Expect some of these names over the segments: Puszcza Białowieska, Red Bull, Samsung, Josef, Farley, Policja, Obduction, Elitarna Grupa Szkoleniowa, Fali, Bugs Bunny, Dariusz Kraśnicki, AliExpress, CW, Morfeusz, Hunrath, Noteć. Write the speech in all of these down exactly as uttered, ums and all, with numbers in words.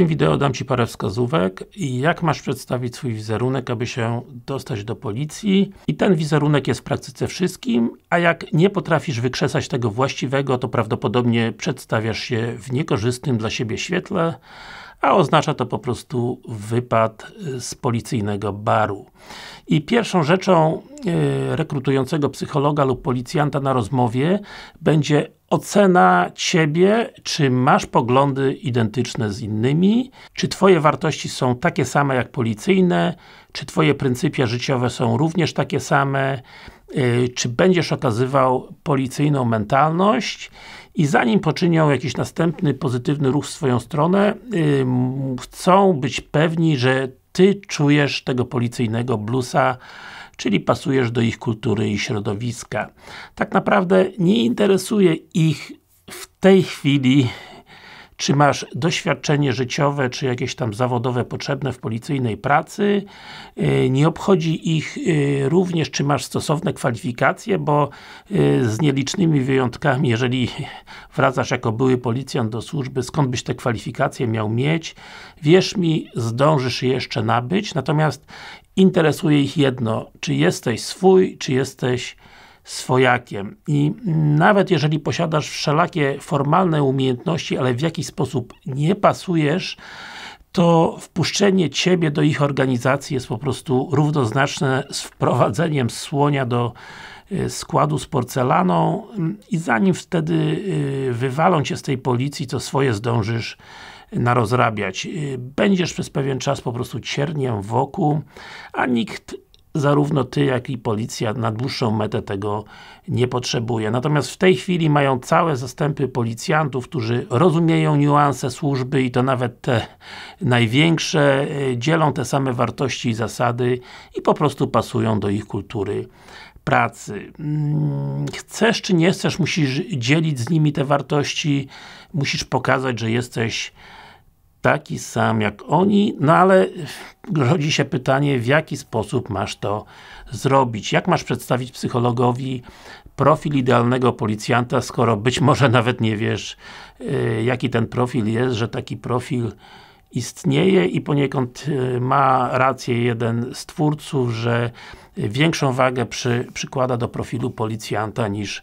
tym wideo dam Ci parę wskazówek, jak masz przedstawić swój wizerunek, aby się dostać do policji. I ten wizerunek jest w praktyce wszystkim, a jak nie potrafisz wykrzesać tego właściwego, to prawdopodobnie przedstawiasz się w niekorzystnym dla siebie świetle, a oznacza to po prostu wypad z policyjnego baru. I pierwszą rzeczą yy, rekrutującego psychologa lub policjanta na rozmowie będzie ocena Ciebie, czy masz poglądy identyczne z innymi, czy Twoje wartości są takie same jak policyjne, czy Twoje pryncypia życiowe są również takie same, yy, czy będziesz okazywał policyjną mentalność. I zanim poczynią jakiś następny, pozytywny ruch w swoją stronę, yy, chcą być pewni, że Ty czujesz tego policyjnego bluesa, czyli pasujesz do ich kultury i środowiska. Tak naprawdę nie interesuje ich w tej chwili, czy masz doświadczenie życiowe, czy jakieś tam zawodowe potrzebne w policyjnej pracy. Nie obchodzi ich również, czy masz stosowne kwalifikacje, bo z nielicznymi wyjątkami, jeżeli wracasz jako były policjant do służby, skąd byś te kwalifikacje miał mieć? Wierz mi, zdążysz je jeszcze nabyć, natomiast interesuje ich jedno, czy jesteś swój, czy jesteś swojakiem. I nawet jeżeli posiadasz wszelakie formalne umiejętności, ale w jakiś sposób nie pasujesz, to wpuszczenie Ciebie do ich organizacji jest po prostu równoznaczne z wprowadzeniem słonia do składu z porcelaną i zanim wtedy wywalą Cię z tej policji, to swoje zdążysz narozrabiać. Będziesz przez pewien czas po prostu cierniem wokół, a nikt zarówno Ty, jak i policja na dłuższą metę tego nie potrzebuje. Natomiast w tej chwili mają całe zastępy policjantów, którzy rozumieją niuanse służby i to nawet te największe, dzielą te same wartości i zasady i po prostu pasują do ich kultury pracy. Chcesz czy nie chcesz, musisz dzielić z nimi te wartości, musisz pokazać, że jesteś taki sam jak oni, no ale rodzi się pytanie, w jaki sposób masz to zrobić. Jak masz przedstawić psychologowi profil idealnego policjanta, skoro być może nawet nie wiesz, yy, jaki ten profil jest, że taki profil istnieje i poniekąd yy, ma rację jeden z twórców, że większą wagę przy, przykłada do profilu policjanta niż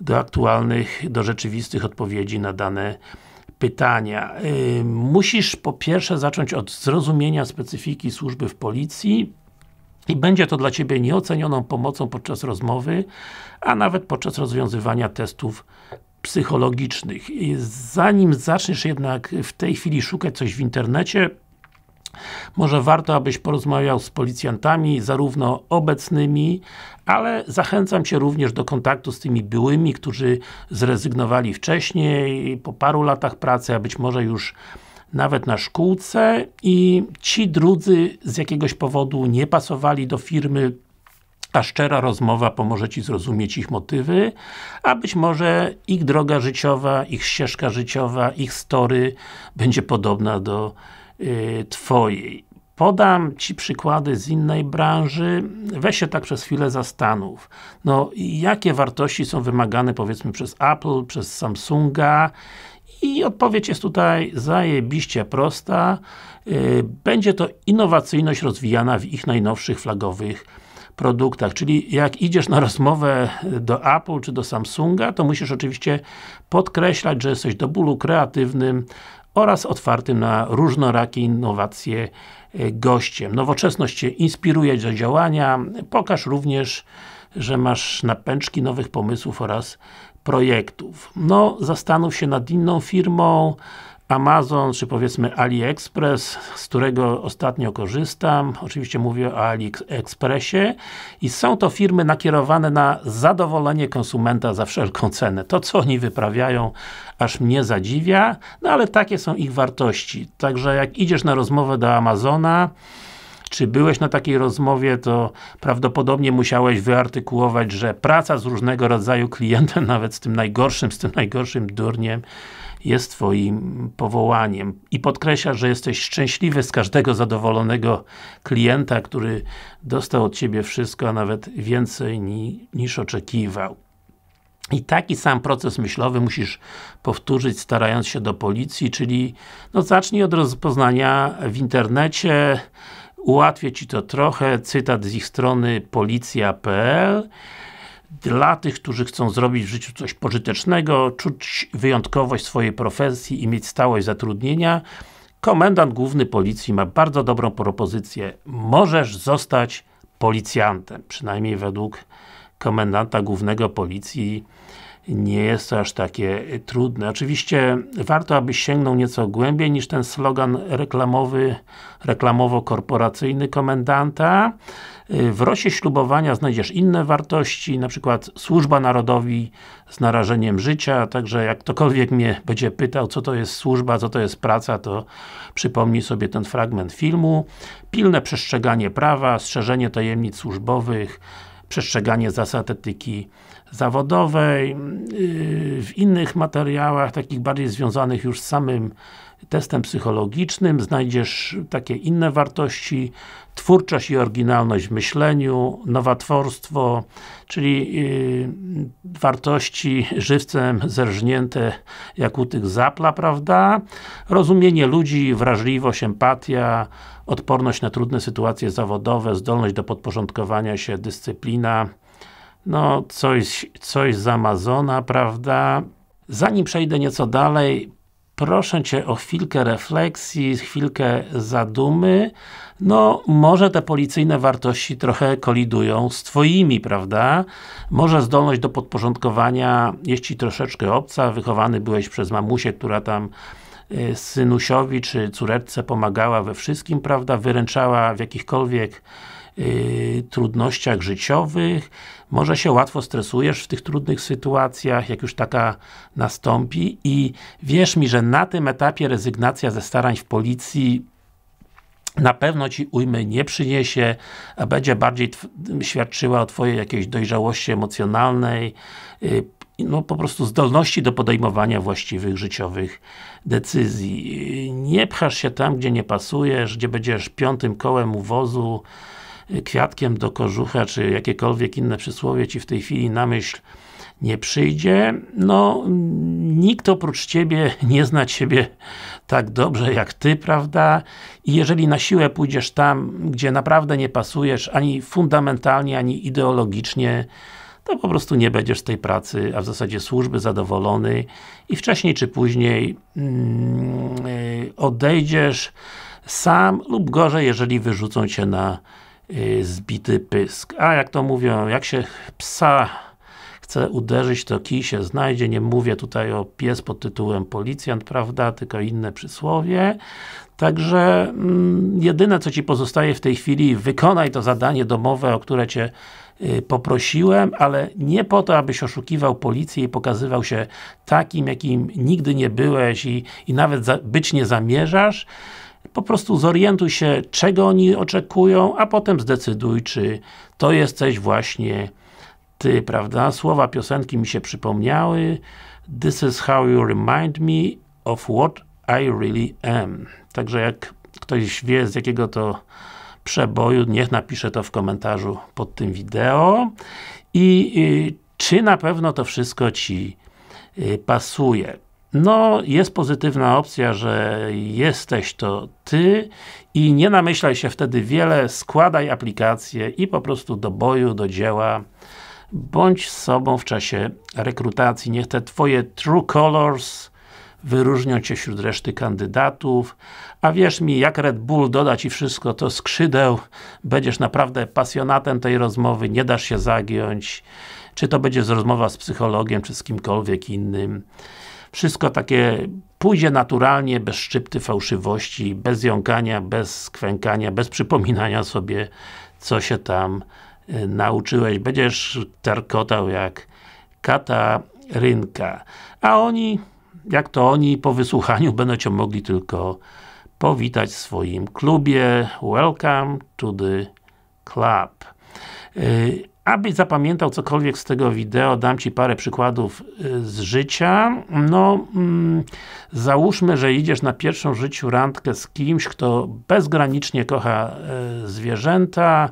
do aktualnych, do rzeczywistych odpowiedzi na dane pytania. Yy, musisz po pierwsze zacząć od zrozumienia specyfiki służby w policji i będzie to dla Ciebie nieocenioną pomocą podczas rozmowy, a nawet podczas rozwiązywania testów psychologicznych. Yy, zanim zaczniesz jednak w tej chwili szukać coś w internecie, może warto, abyś porozmawiał z policjantami, zarówno obecnymi, ale zachęcam Cię również do kontaktu z tymi byłymi, którzy zrezygnowali wcześniej, po paru latach pracy, a być może już nawet na szkółce i ci drudzy z jakiegoś powodu nie pasowali do firmy, a szczera rozmowa pomoże Ci zrozumieć ich motywy, a być może ich droga życiowa, ich ścieżka życiowa, ich story będzie podobna do Twojej. Podam Ci przykłady z innej branży, weź się tak przez chwilę zastanów. No, jakie wartości są wymagane, powiedzmy, przez Apple, przez Samsunga i odpowiedź jest tutaj zajebiście prosta. Będzie to innowacyjność rozwijana w ich najnowszych flagowych produktach, czyli jak idziesz na rozmowę do Apple czy do Samsunga, to musisz oczywiście podkreślać, że jesteś do bólu kreatywnym oraz otwartym na różnorakie innowacje gościem. Nowoczesność Cię inspiruje do działania, pokaż również, że masz napęczki nowych pomysłów oraz projektów. No, zastanów się nad inną firmą, Amazon, czy powiedzmy AliExpress, z którego ostatnio korzystam. Oczywiście mówię o AliExpressie i są to firmy nakierowane na zadowolenie konsumenta za wszelką cenę. To, co oni wyprawiają, aż mnie zadziwia, no ale takie są ich wartości. Także jak idziesz na rozmowę do Amazona, czy byłeś na takiej rozmowie, to prawdopodobnie musiałeś wyartykułować, że praca z różnego rodzaju klientem, nawet z tym najgorszym, z tym najgorszym durniem, jest Twoim powołaniem. I podkreślasz, że jesteś szczęśliwy z każdego zadowolonego klienta, który dostał od Ciebie wszystko, a nawet więcej ni- niż oczekiwał. I taki sam proces myślowy musisz powtórzyć, starając się do policji, czyli no zacznij od rozpoznania w internecie, ułatwię Ci to trochę, cytat z ich strony policja kropka p l. Dla tych, którzy chcą zrobić w życiu coś pożytecznego, czuć wyjątkowość swojej profesji i mieć stałość zatrudnienia, komendant główny policji ma bardzo dobrą propozycję. Możesz zostać policjantem, przynajmniej według komendanta głównego policji nie jest to aż takie trudne. Oczywiście warto, abyś sięgnął nieco głębiej niż ten slogan reklamowy, reklamowo-korporacyjny komendanta. W rosie ślubowania znajdziesz inne wartości, na przykład służba narodowi z narażeniem życia, także jak ktokolwiek mnie będzie pytał, co to jest służba, co to jest praca, to przypomnij sobie ten fragment filmu. Pilne przestrzeganie prawa, strzeżenie tajemnic służbowych, przestrzeganie zasad etyki zawodowej. W innych materiałach, takich bardziej związanych już z samym testem psychologicznym, znajdziesz takie inne wartości: twórczość i oryginalność w myśleniu, nowatworstwo, czyli wartości żywcem zerżnięte jak u tych zapla, prawda? Rozumienie ludzi, wrażliwość, empatia, odporność na trudne sytuacje zawodowe, zdolność do podporządkowania się, dyscyplina. No, coś, coś z Amazona, prawda? Zanim przejdę nieco dalej, proszę Cię o chwilkę refleksji, chwilkę zadumy. No, może te policyjne wartości trochę kolidują z Twoimi, prawda? Może zdolność do podporządkowania jest Ci troszeczkę obca, wychowany byłeś przez mamusię, która tam synusiowi czy córeczce pomagała we wszystkim, prawda? Wyręczała w jakichkolwiek Yy, trudnościach życiowych, może się łatwo stresujesz w tych trudnych sytuacjach, jak już taka nastąpi, i wierz mi, że na tym etapie rezygnacja ze starań w policji na pewno Ci ujmy nie przyniesie, a będzie bardziej świadczyła o Twojej jakiejś dojrzałości emocjonalnej, yy, no po prostu zdolności do podejmowania właściwych życiowych decyzji. Nie pchasz się tam, gdzie nie pasujesz, gdzie będziesz piątym kołem u wozu, kwiatkiem do kożucha, czy jakiekolwiek inne przysłowie Ci w tej chwili na myśl nie przyjdzie. No, nikt oprócz Ciebie nie zna Ciebie tak dobrze jak Ty, prawda? I jeżeli na siłę pójdziesz tam, gdzie naprawdę nie pasujesz, ani fundamentalnie, ani ideologicznie, to po prostu nie będziesz z tej pracy, a w zasadzie służby, zadowolony i wcześniej czy później yy, odejdziesz sam, lub gorzej, jeżeli wyrzucą Cię na yy, zbity pysk. A jak to mówią, jak się psa chce uderzyć, to kij się znajdzie. Nie mówię tutaj o pies pod tytułem policjant, prawda, tylko inne przysłowie. Także yy, jedyne, co Ci pozostaje w tej chwili, wykonaj to zadanie domowe, o które Cię poprosiłem, ale nie po to, abyś oszukiwał policję i pokazywał się takim, jakim nigdy nie byłeś i, i nawet za, być nie zamierzasz. Po prostu zorientuj się, czego oni oczekują, a potem zdecyduj, czy to jesteś właśnie Ty, prawda? Słowa piosenki mi się przypomniały. This is how you remind me of what I really am. Także jak ktoś wie, z jakiego to przeboju, niech napisze to w komentarzu pod tym wideo. I y, czy na pewno to wszystko Ci y, pasuje? No, jest pozytywna opcja, że jesteś to Ty i nie namyślaj się wtedy wiele, składaj aplikację i po prostu do boju, do dzieła. Bądź sobą w czasie rekrutacji. Niech te Twoje true colors wyróżnią Cię wśród reszty kandydatów, a wierz mi, jak Red Bull doda Ci wszystko to skrzydeł, będziesz naprawdę pasjonatem tej rozmowy, nie dasz się zagiąć, czy to będzie rozmowa z psychologiem, czy z kimkolwiek innym. Wszystko takie pójdzie naturalnie, bez szczypty fałszywości, bez jąkania, bez kwękania, bez przypominania sobie, co się tam y, nauczyłeś. Będziesz tarkotał jak katarynka. A oni Jak to oni po wysłuchaniu będą Cię mogli tylko powitać w swoim klubie. Welcome to the club. Yy, abyś zapamiętał cokolwiek z tego wideo, dam Ci parę przykładów yy, z życia. No, mm, załóżmy, że idziesz na pierwszą w życiu randkę z kimś, kto bezgranicznie kocha yy, zwierzęta,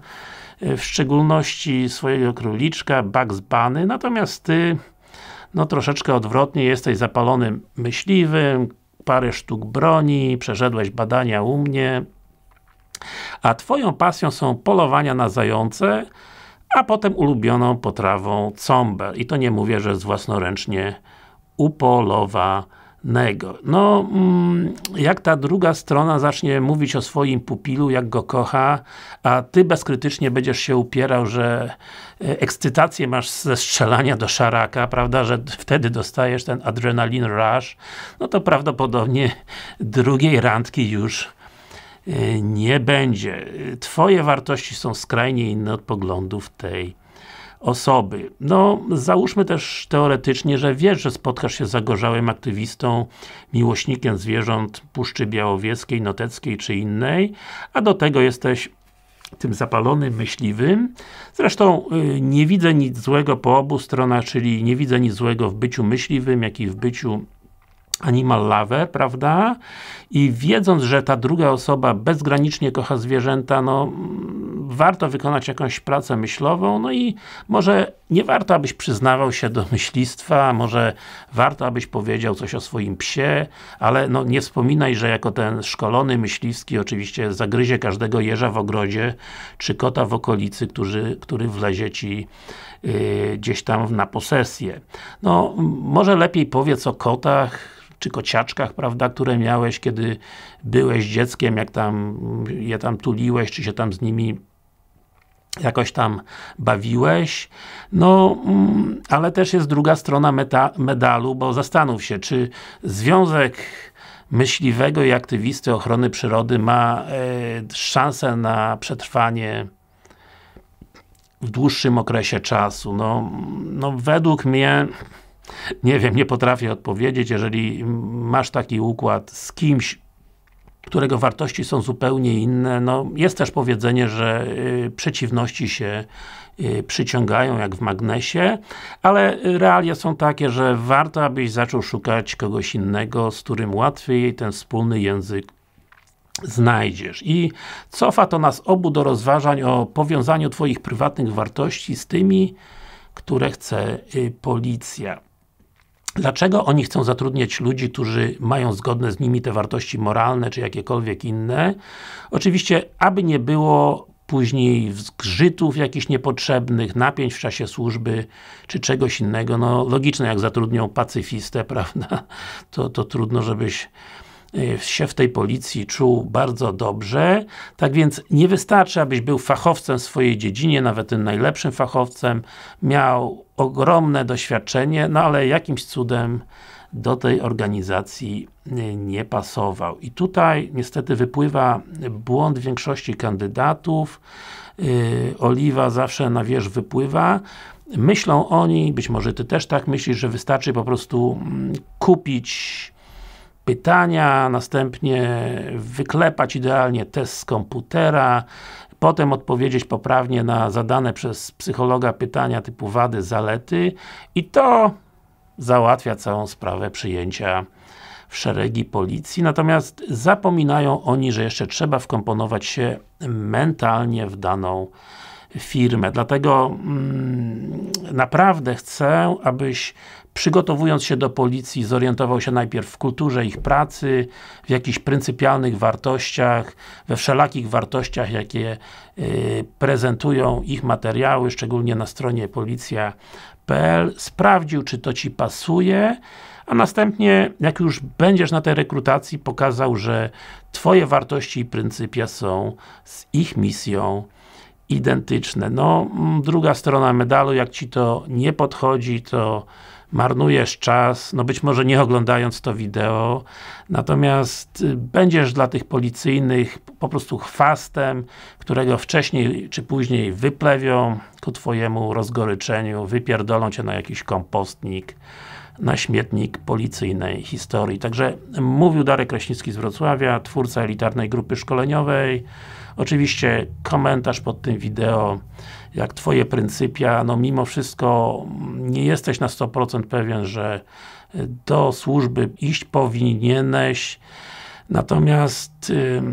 yy, w szczególności swojego króliczka, Bugs Bunny, natomiast Ty no troszeczkę odwrotnie, jesteś zapalonym myśliwym, parę sztuk broni, przeszedłeś badania u mnie, a twoją pasją są polowania na zające, a potem ulubioną potrawą combel. I to nie mówię, że jest własnoręcznie upolowanego. No, jak ta druga strona zacznie mówić o swoim pupilu, jak go kocha, a ty bezkrytycznie będziesz się upierał, że ekscytację masz ze strzelania do szaraka, prawda, że wtedy dostajesz ten adrenalin rush, no to prawdopodobnie drugiej randki już nie będzie. Twoje wartości są skrajnie inne od poglądów tej osoby. No, załóżmy też teoretycznie, że wiesz, że spotkasz się z zagorzałym aktywistą, miłośnikiem zwierząt Puszczy Białowieskiej, Noteckiej czy innej, a do tego jesteś tym zapalonym myśliwym. Zresztą yy, nie widzę nic złego po obu stronach, czyli nie widzę nic złego w byciu myśliwym, jak i w byciu animal lover, prawda? I wiedząc, że ta druga osoba bezgranicznie kocha zwierzęta, no warto wykonać jakąś pracę myślową, no i może nie warto, abyś przyznawał się do myślistwa, może warto, abyś powiedział coś o swoim psie, ale no nie wspominaj, że jako ten szkolony myśliwski oczywiście zagryzie każdego jeża w ogrodzie, czy kota w okolicy, który, który wlezie ci yy, gdzieś tam na posesję. No, może lepiej powiedz o kotach, czy kociaczkach, prawda, które miałeś, kiedy byłeś dzieckiem, jak tam je tam tuliłeś, czy się tam z nimi jakoś tam bawiłeś. No, ale też jest druga strona meta, medalu, bo zastanów się, czy związek myśliwego i aktywisty ochrony przyrody ma y, szansę na przetrwanie w dłuższym okresie czasu. No, no według mnie nie wiem, nie potrafię odpowiedzieć, jeżeli masz taki układ z kimś, którego wartości są zupełnie inne, no jest też powiedzenie, że y, przeciwności się y, przyciągają, jak w magnesie, ale realia są takie, że warto, abyś zaczął szukać kogoś innego, z którym łatwiej ten wspólny język znajdziesz. I cofa to nas obu do rozważań o powiązaniu twoich prywatnych wartości z tymi, które chce y, policja. Dlaczego oni chcą zatrudniać ludzi, którzy mają zgodne z nimi te wartości moralne, czy jakiekolwiek inne? Oczywiście, aby nie było później zgrzytów jakichś niepotrzebnych, napięć w czasie służby, czy czegoś innego. No, logiczne, jak zatrudnią pacyfistę, prawda? To, to trudno, żebyś się w tej policji czuł bardzo dobrze. Tak więc nie wystarczy, abyś był fachowcem w swojej dziedzinie, nawet tym najlepszym fachowcem, miał ogromne doświadczenie, no ale jakimś cudem do tej organizacji nie pasował. I tutaj niestety wypływa błąd większości kandydatów. Yy, oliwa zawsze na wierzch wypływa. Myślą oni, być może ty też tak myślisz, że wystarczy po prostu kupić pytania, następnie wyklepać idealnie test z komputera, potem odpowiedzieć poprawnie na zadane przez psychologa pytania typu wady, zalety i to załatwia całą sprawę przyjęcia w szeregi policji. Natomiast zapominają oni, że jeszcze trzeba wkomponować się mentalnie w daną firmę. Dlatego mm, naprawdę chcę, abyś przygotowując się do policji, zorientował się najpierw w kulturze ich pracy, w jakichś pryncypialnych wartościach, we wszelakich wartościach, jakie y, prezentują ich materiały, szczególnie na stronie policja kropka p l. Sprawdził, czy to ci pasuje, a następnie, jak już będziesz na tej rekrutacji, pokazał, że twoje wartości i pryncypia są z ich misją identyczne. No, druga strona medalu, jak ci to nie podchodzi, to marnujesz czas, no być może nie oglądając to wideo, natomiast będziesz dla tych policyjnych po prostu chwastem, którego wcześniej czy później wyplewią ku twojemu rozgoryczeniu, wypierdolą cię na jakiś kompostnik, na śmietnik policyjnej historii. Także mówił Darek Kraśnicki z Wrocławia, twórca Elitarnej Grupy Szkoleniowej. Oczywiście komentarz pod tym wideo, jak twoje pryncypia, no mimo wszystko nie jesteś na sto procent pewien, że do służby iść powinieneś, natomiast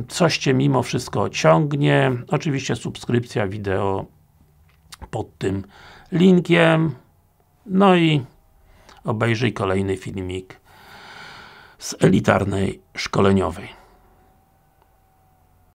coś cię mimo wszystko ciągnie. Oczywiście subskrypcja wideo pod tym linkiem, no i obejrzyj kolejny filmik z Elitarnej Szkoleniowej.